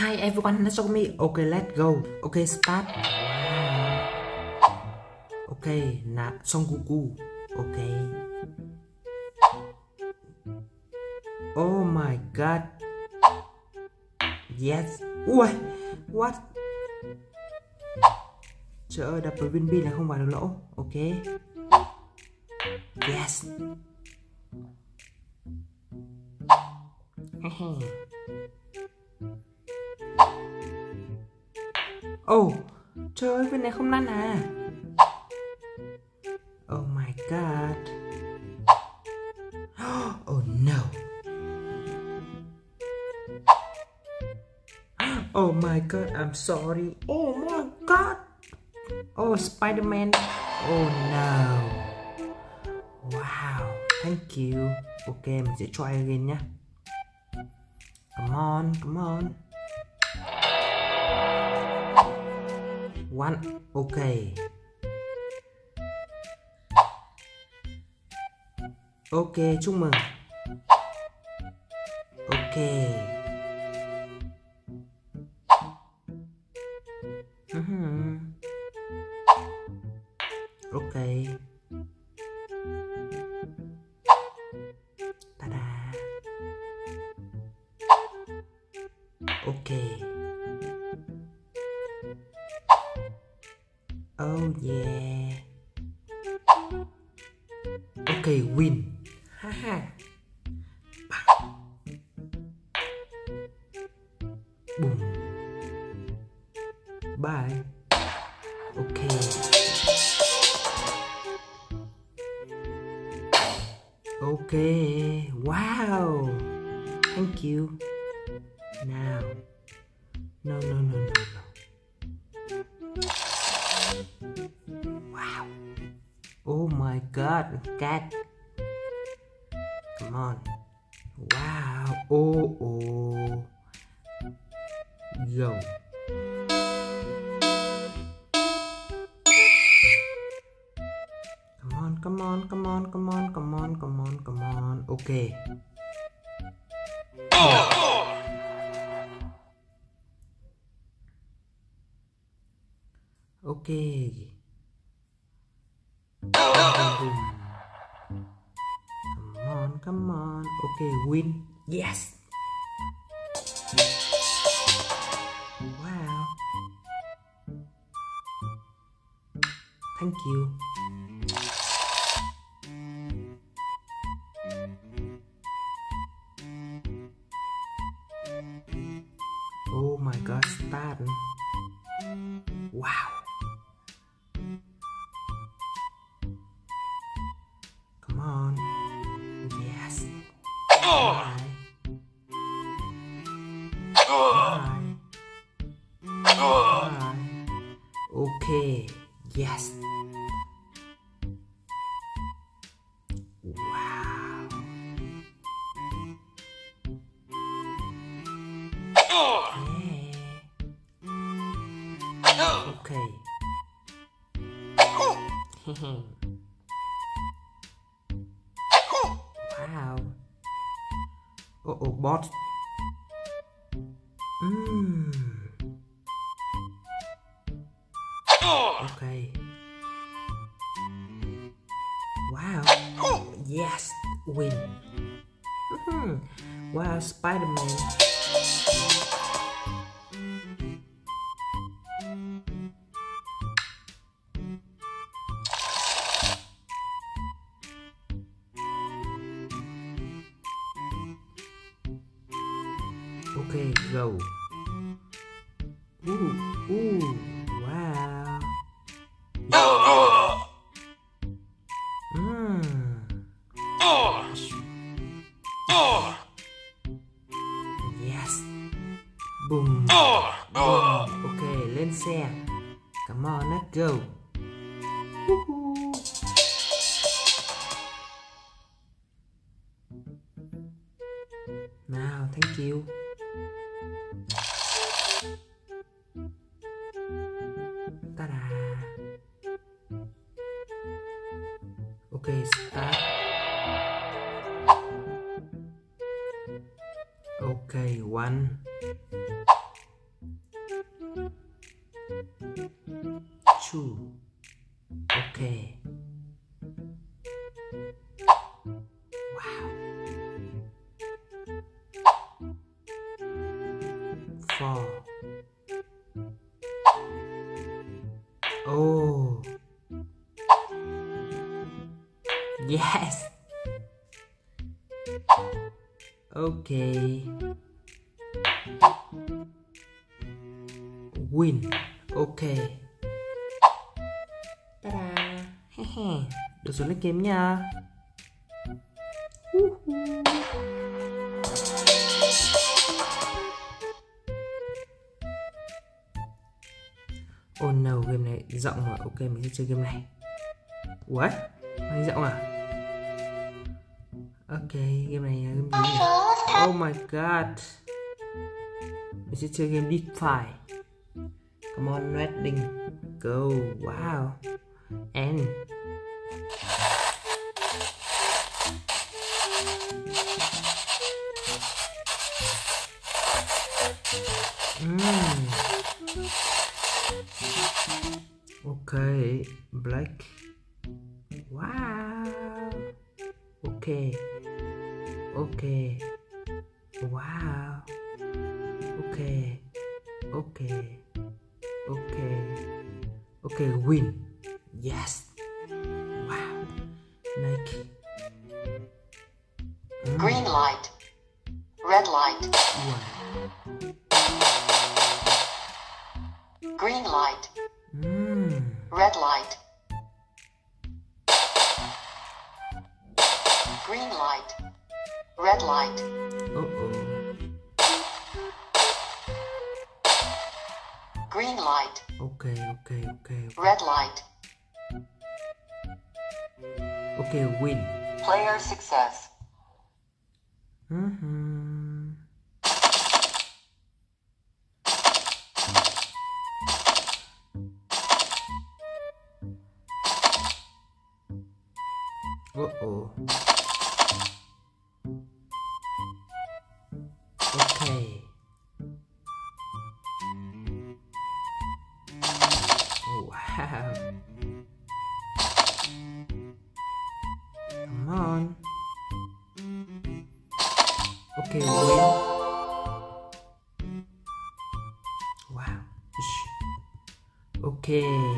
Hi everyone, let's go me. Okay, let's go. Okay, start. Okay, now Song Goku. Okay. Oh my god. Yes. Ui, what? Trời ơi, đập với Winby là không vào được lỗ. Ok. Yes. Oh, trời ơi, bên này không lăn à. Oh my god. Oh no. Oh my god, I'm sorry. Oh my god. Oh, Spider-Man. Oh no. Wow, thank you. Ok, mình sẽ try again nhé. Come on, come on. One, okay. Ok, chúc mừng. Ok. Ok. Ta-da. Ok. Oh yeah. Okay, win. Haha. Boom. Bye. Okay. Okay. Wow. Thank you. Now. No, no, no, no, no. Wow. Oh my god, cat. Come on. Wow. Oh, oh. Yo. Come on, come on, come on, come on, come on, come on, come on. Okay. Oh. Okay. Come on, come on. Okay, win. Yes. Wow. Thank you. Oh my god, start. Wow. On. Yes. Oh. Bye. Bye. Bye. Okay. Yes. Wow. Yeah. Okay. Wow. Oh, oh, bot. Okay. Wow. Yes, win. Wow, Spider-Man. Okay, go. Ooh, ooh, wow. Yes. Boom. Okay, lên xe. Come on, let's go. Now, thank you. Okay, start. Okay, one. fall. Oh. Yes. Okay. Win. Okay. Ta-da. Hehe. Được xuống lấy kiếm nha. Oh no, game này rộng mà. Ok, mình sẽ chơi game này. What? Mày rộng à? Ok, game này là game gì nhỉ? Oh my god. Mình sẽ chơi game DeepFi. Come on, wedding. Go, wow. And okay, black. Wow. Okay. Okay. Wow. Okay. Okay. Okay. Okay, win. Yes. Wow. Nike. Green light. Red light. Wow. Green light. Red light. Green light. Red light. Green light. Okay, okay, okay. Red light. Okay, win. Player success. Uh-oh. Okay. Wow. Come on. Okay, win. Wow. Okay.